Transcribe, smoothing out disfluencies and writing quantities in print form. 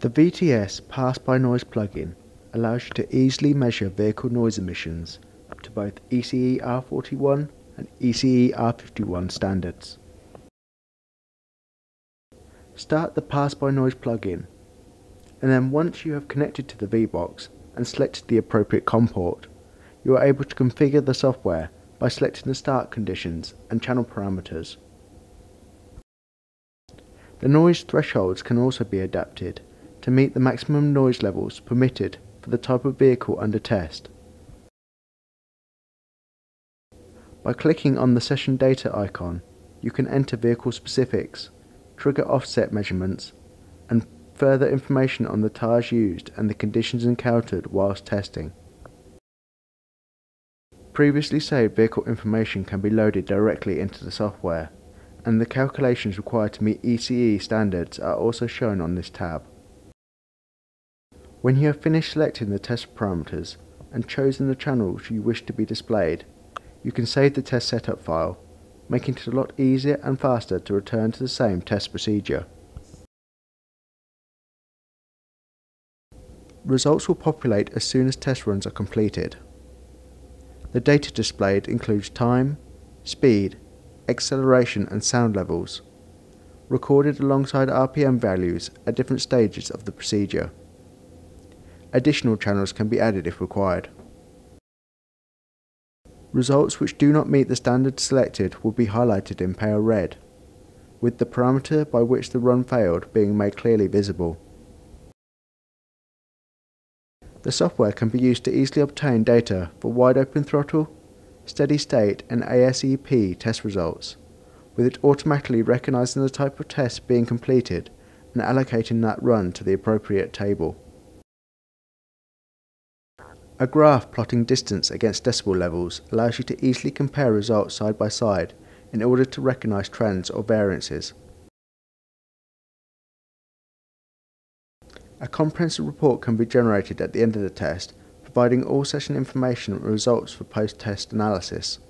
The VTS Pass-By-Noise plugin allows you to easily measure vehicle noise emissions up to both ECE R41 and ECE R51 standards. Start the Pass-By-Noise plugin, and then once you have connected to the VBOX and selected the appropriate COM port, you are able to configure the software by selecting the start conditions and channel parameters. The noise thresholds can also be adapted to meet the maximum noise levels permitted for the type of vehicle under test. By clicking on the session data icon, you can enter vehicle specifics, trigger offset measurements, and further information on the tyres used and the conditions encountered whilst testing. Previously saved vehicle information can be loaded directly into the software, and the calculations required to meet ECE standards are also shown on this tab. When you have finished selecting the test parameters and chosen the channels you wish to be displayed, you can save the test setup file, making it a lot easier and faster to return to the same test procedure. Results will populate as soon as test runs are completed. The data displayed includes time, speed, acceleration and sound levels, recorded alongside RPM values at different stages of the procedure. Additional channels can be added if required. Results which do not meet the standard selected will be highlighted in pale red, with the parameter by which the run failed being made clearly visible. The software can be used to easily obtain data for wide open throttle, steady state and ASEP test results, with it automatically recognising the type of test being completed and allocating that run to the appropriate table. A graph plotting distance against decibel levels allows you to easily compare results side by side in order to recognise trends or variances. A comprehensive report can be generated at the end of the test, providing all session information and results for post-test analysis.